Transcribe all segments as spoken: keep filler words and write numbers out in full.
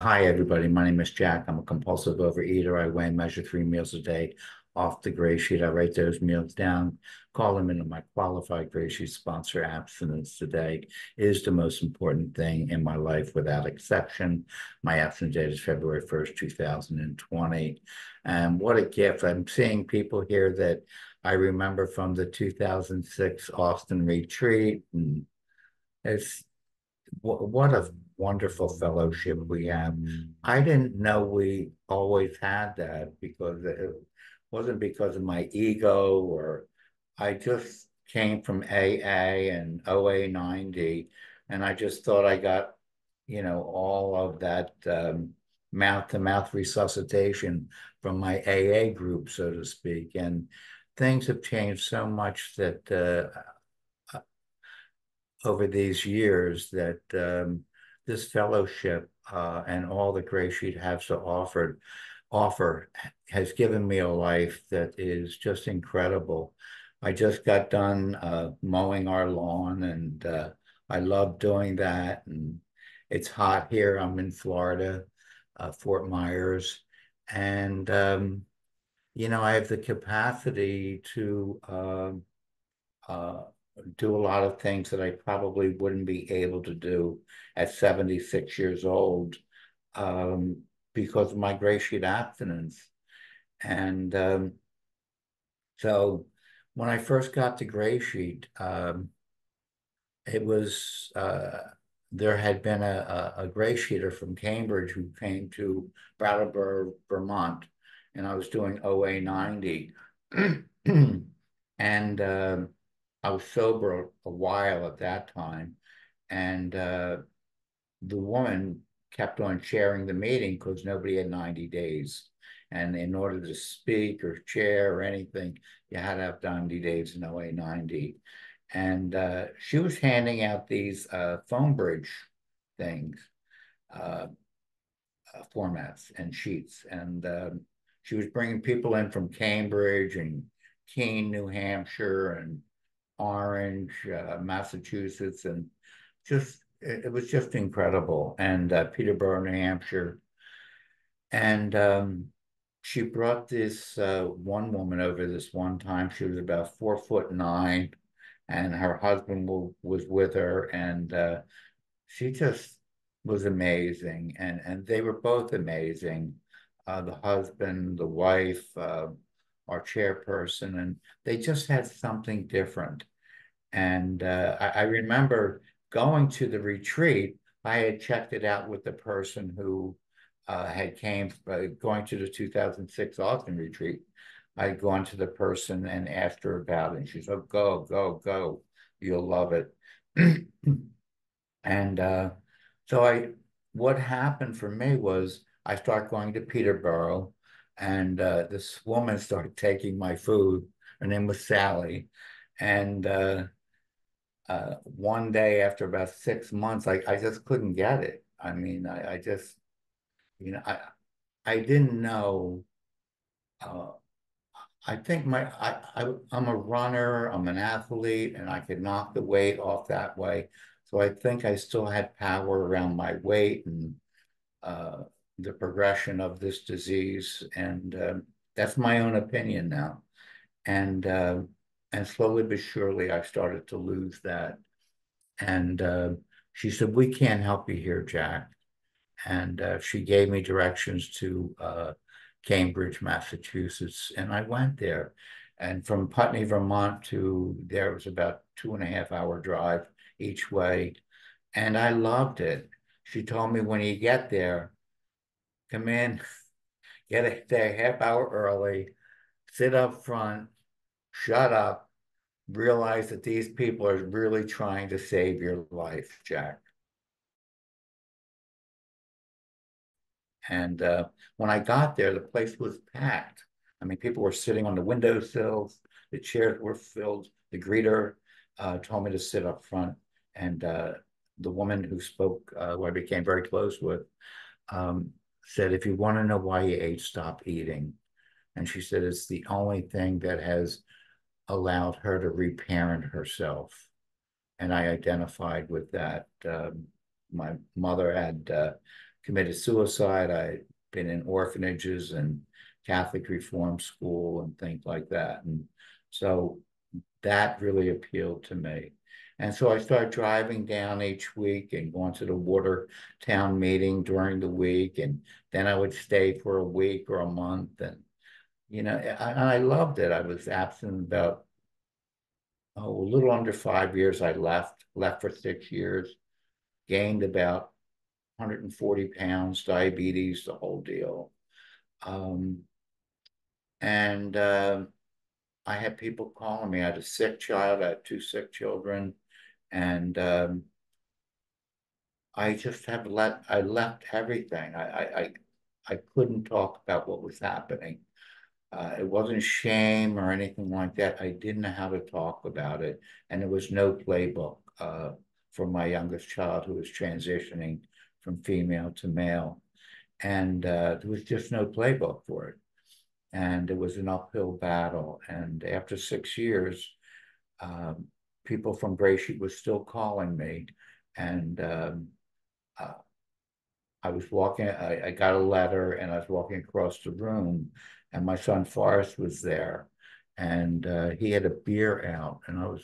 Hi, everybody. My name is Jack. I'm a compulsive overeater. I weigh and measure three meals a day off the Grey Sheet. I write those meals down, call them into my qualified Grey Sheet sponsor. Abstinence today is the most important thing in my life without exception. My abstinence date is February first, two thousand twenty. And what a gift. I'm seeing people here that I remember from the two thousand six Austin retreat. And it's what a wonderful fellowship we have. I didn't know we always had that, because it wasn't because of my ego, or I just came from A A and O A ninety, and I just thought I got, you know, all of that um, mouth-to-mouth resuscitation from my A A group, so to speak. And things have changed so much that uh, over these years that um, this fellowship uh, and all the Grey Sheet has to offer, offer has given me a life that is just incredible. I just got done uh, mowing our lawn, and uh, I love doing that. And it's hot here. I'm in Florida, uh, Fort Myers. And, um, you know, I have the capacity to uh, uh, do a lot of things that I probably wouldn't be able to do at seventy-six years old um, because of my Grey Sheet abstinence. And um, so when I first got to Grey Sheet, um, it was, uh, there had been a, a, a Grey Sheeter from Cambridge who came to Brattleboro, Vermont, and I was doing O A ninety. And uh, I was sober a while at that time, and uh, the woman kept on sharing the meeting because nobody had ninety days. And in order to speak or chair or anything, you had to have ninety days in O A ninety. And uh, she was handing out these uh, phone bridge things, uh, uh, formats and sheets. And uh, she was bringing people in from Cambridge and Keene, New Hampshire, and Orange, uh, Massachusetts, and just, it, it was just incredible. And uh, Peterborough, New Hampshire. And um, she brought this uh, one woman over this one time. She was about four foot nine, and her husband was with her. And uh, she just was amazing. And, and they were both amazing. Uh, the husband, the wife, uh, our chairperson, and they just had something different. And uh, I, I remember going to the retreat. I had checked it out with the person who uh, had came, uh, going to the two thousand six Austin retreat. I had gone to the person and asked her about it. And she said, oh, go, go, go. You'll love it. And uh, so I, what happened for me was I started going to Peterborough, and uh, this woman started taking my food. Her name was Sally. And uh, uh, one day after about six months, I, I just couldn't get it. I mean, I, I just, you know, I I didn't know. Uh, I think my, I, I, I'm a runner, I'm an athlete, and I could knock the weight off that way. So I think I still had power around my weight and uh, the progression of this disease. And uh, that's my own opinion now. And uh, and slowly but surely, I started to lose that. And uh, she said, we can't help you here, Jack. And uh, she gave me directions to uh, Cambridge, Massachusetts. And I went there. And from Putney, Vermont to there, it was about two and a half hour drive each way. And I loved it. She told me, when you get there, come in, get a, get a half hour early, sit up front, shut up, realize that these people are really trying to save your life, Jack. And uh, when I got there, the place was packed. I mean, people were sitting on the windowsills, the chairs were filled. The greeter uh, told me to sit up front. And uh, the woman who spoke, uh, who I became very close with, um, said, if you want to know why you ate, stop eating. And she said, it's the only thing that has allowed her to reparent herself. And I identified with that. Um, my mother had uh, committed suicide. I'd been in orphanages and Catholic reform school and things like that. And so that really appealed to me. And so I started driving down each week and going to the Watertown meeting during the week. And then I would stay for a week or a month. And, you know, I, I loved it. I was absent about oh, a little under five years. I left, left for six years, gained about one hundred forty pounds, diabetes, the whole deal. Um, and uh, I had people calling me. I had a sick child. I had two sick children. And um, I just have let, I left everything. I, I, I couldn't talk about what was happening. Uh, it wasn't shame or anything like that. I didn't know how to talk about it. And there was no playbook uh, for my youngest child who was transitioning from female to male. And uh, there was just no playbook for it. And it was an uphill battle. And after six years, um, people from Grey Sheet were still calling me. And um, uh, I was walking, I, I got a letter and I was walking across the room and my son Forrest was there. And uh, he had a beer out and I was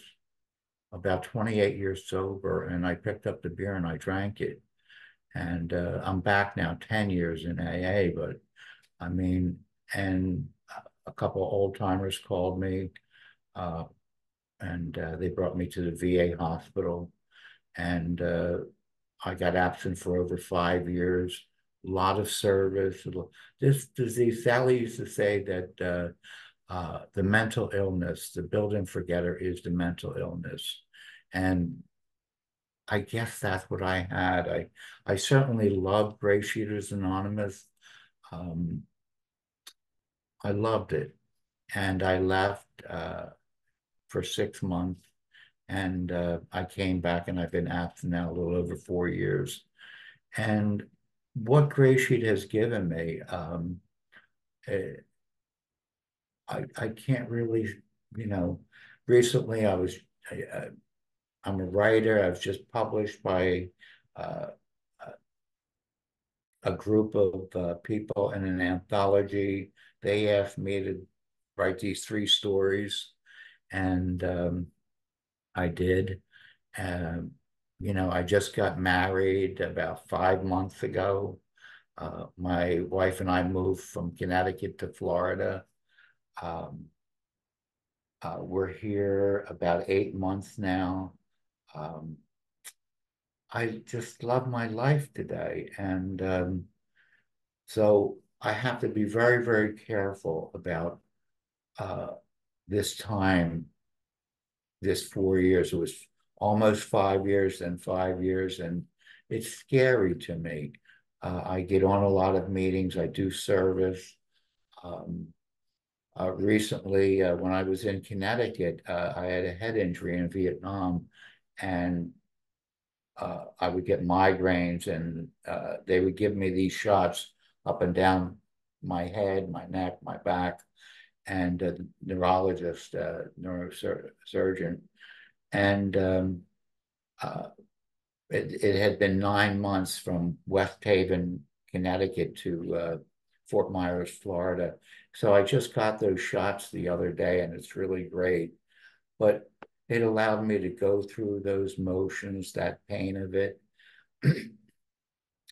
about twenty-eight years sober and I picked up the beer and I drank it. And uh, I'm back now ten years in A A, but I mean, and a couple of old timers called me uh, and uh, they brought me to the V A hospital and uh, I got absent for over five years, a lot of service. This disease, Sally used to say that uh, uh, the mental illness, the build-in forgetter is the mental illness. And I guess that's what I had. I, I certainly loved GreySheeters Anonymous. Um, I loved it. And I left uh, for six months. And uh, I came back and I've been absent now a little over four years. And what Grey Sheet has given me, um, it, I, I can't really, you know, recently I was, I, I, I'm a writer. I was just published by uh, a group of uh, people in an anthology. They asked me to write these three stories, and um, I did. Um, you know, I just got married about five months ago. Uh, my wife and I moved from Connecticut to Florida. Um, uh, we're here about eight months now. Um, I just love my life today. And um, so I have to be very, very careful about uh, this time, this four years. It was almost five years and five years. And it's scary to me. Uh, I get on a lot of meetings. I do service. Um, uh, recently, uh, when I was in Connecticut, uh, I had a head injury in Vietnam. And uh, I would get migraines and uh, they would give me these shots up and down my head, my neck, my back, and a neurologist, uh, neurosurgeon. And um, uh, it, it had been nine months from West Haven, Connecticut to uh, Fort Myers, Florida. So I just got those shots the other day and it's really great. But it allowed me to go through those motions, that pain of it.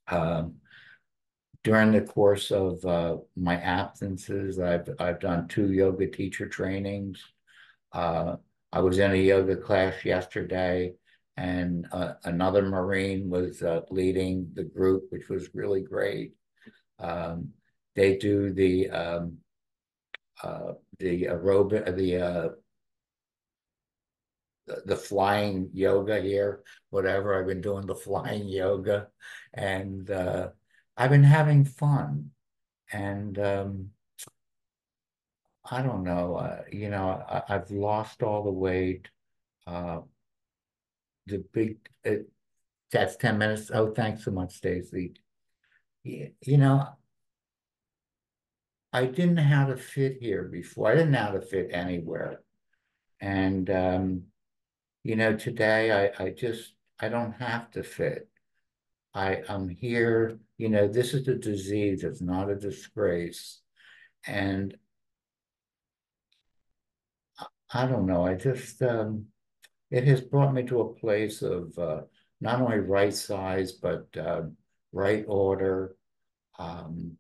um, during the course of uh, my absences, I've, I've done two yoga teacher trainings. Uh, I was in a yoga class yesterday and uh, another Marine was uh, leading the group, which was really great. Um, they do the, um, uh, the aerobic, the, uh, the flying yoga here, whatever. I've been doing the flying yoga and uh, I've been having fun. And um, I don't know, uh, you know, I, I've lost all the weight. Uh, the big, it, that's ten minutes. Oh, thanks so much, Stacey. You, you know, I didn't know how to fit here before. I didn't know how to fit anywhere. And, um, you know, today I, I just, I don't have to fit. I am here, you know, this is a disease, it's not a disgrace. And I, I don't know, I just, um, it has brought me to a place of uh, not only right size, but uh, right order, um,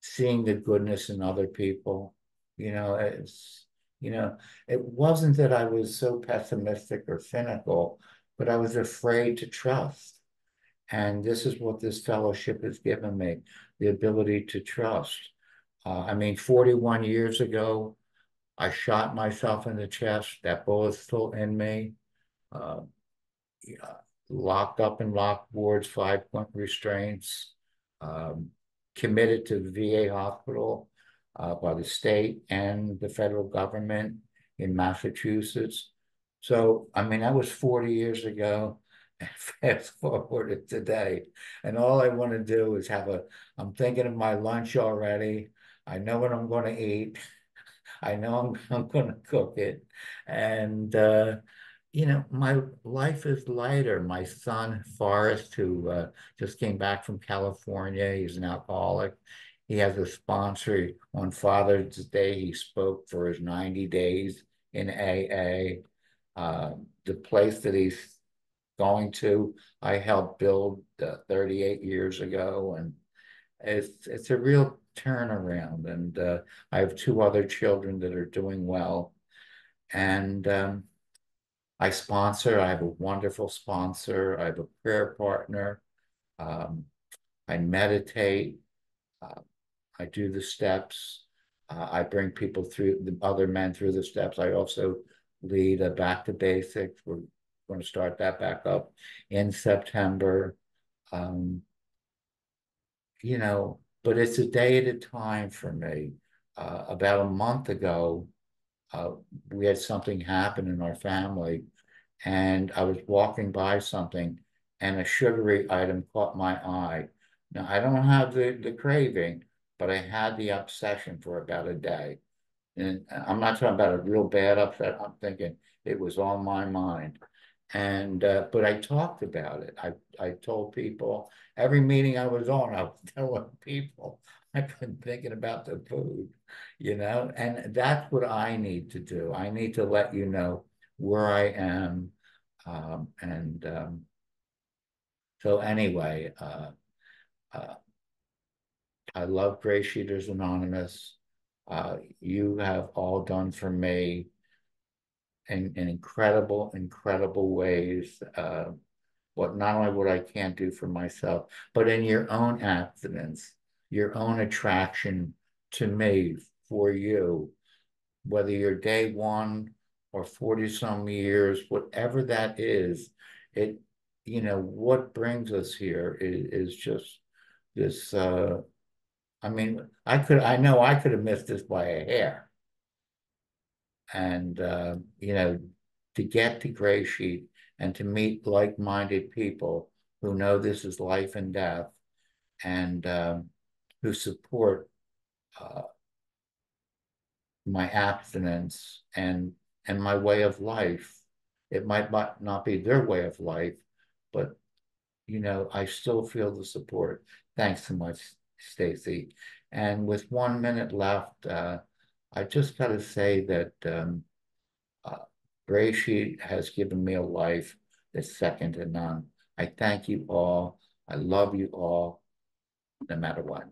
seeing the goodness in other people. You know, it's, you know, it wasn't that I was so pessimistic or cynical, but I was afraid to trust. And this is what this fellowship has given me, the ability to trust. Uh, I mean, forty-one years ago, I shot myself in the chest. That bullet's still in me. Uh, yeah, locked up in locked wards, five-point restraints, um, committed to the V A hospital uh, by the state and the federal government in Massachusetts. So, I mean, that was forty years ago. And fast forward to today. And all I want to do is have a, I'm thinking of my lunch already. I know what I'm going to eat. I know I'm, I'm going to cook it. And, uh, you know, my life is lighter. My son, Forrest, who uh, just came back from California, he's an alcoholic. He has a sponsor. On Father's Day, he spoke for his ninety days in A A. Uh, the place that he's going to, I helped build uh, thirty-eight years ago, and it's it's a real turnaround. And uh, I have two other children that are doing well, and um, I sponsor. I have a wonderful sponsor. I have a prayer partner. Um, I meditate. Uh, I do the steps. Uh, I bring people through the other men through the steps. I also lead a back to basics. We're going to start that back up in September. Um, you know, but it's a day at a time for me. Uh, about a month ago, uh, we had something happen in our family, and I was walking by something, and a sugary item caught my eye. Now, I don't have the, the craving, but I had the obsession for about a day. And I'm not talking about a real bad upset. I'm thinking it was on my mind. And, uh, but I talked about it. I, I told people, every meeting I was on, I was telling people, I've been thinking about the food, you know, and that's what I need to do. I need to let you know where I am. Um, and um, so anyway, uh, uh, I love GreySheeters Anonymous. Uh, you have all done for me in, in incredible, incredible ways. Uh, what not only what I can't do for myself, but in your own accidents, your own attraction to me, for you, whether you're day one or forty some years, whatever that is, it, you know, what brings us here is, is just this. Uh, I mean, I could, I know I could have missed this by a hair. And, uh, you know, to get to Grey Sheet and to meet like-minded people who know this is life and death, and um, who support uh, my abstinence and, and my way of life. It might not be their way of life, but, you know, I still feel the support. Thanks so much, Stacey. And with one minute left, uh, I just got to say that um, uh, Grey Sheet has given me a life that's second to none. I thank you all. I love you all, no matter what.